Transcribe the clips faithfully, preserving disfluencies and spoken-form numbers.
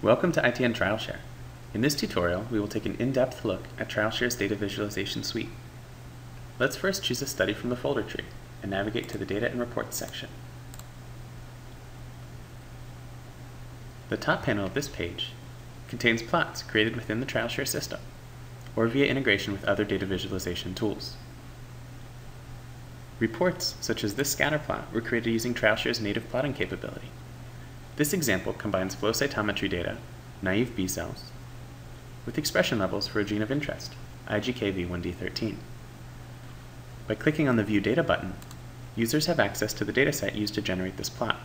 Welcome to I T N TrialShare. In this tutorial, we will take an in-depth look at TrialShare's data visualization suite. Let's first choose a study from the folder tree and navigate to the Data and Reports section. The top panel of this page contains plots created within the TrialShare system or via integration with other data visualization tools. Reports such as this scatter plot were created using TrialShare's native plotting capability. This example combines flow cytometry data, naive B cells, with expression levels for a gene of interest, I G K V one D thirteen. By clicking on the View Data button, users have access to the dataset used to generate this plot.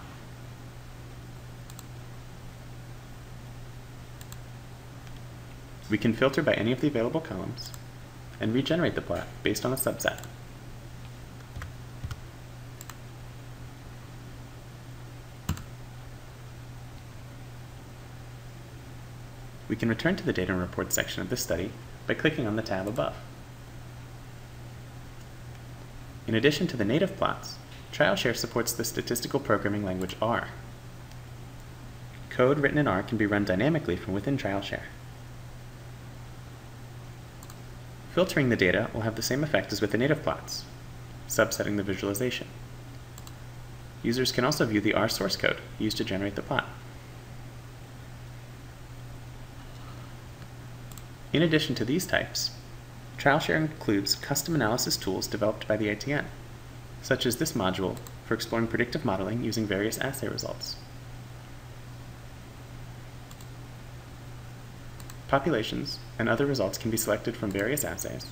We can filter by any of the available columns and regenerate the plot based on a subset. We can return to the Data and Reports section of this study by clicking on the tab above. In addition to the native plots, TrialShare supports the statistical programming language R. Code written in R can be run dynamically from within TrialShare. Filtering the data will have the same effect as with the native plots, subsetting the visualization. Users can also view the R source code used to generate the plot. In addition to these types, TrialShare includes custom analysis tools developed by the I T N, such as this module for exploring predictive modeling using various assay results. Populations and other results can be selected from various assays.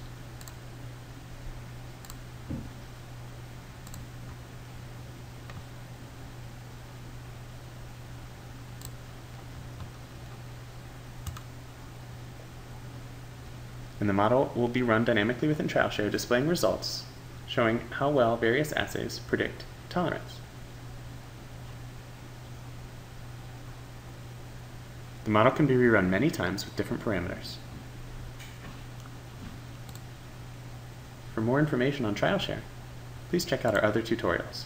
And the model will be run dynamically within TrialShare, displaying results showing how well various assays predict tolerance. The model can be rerun many times with different parameters. For more information on TrialShare, please check out our other tutorials.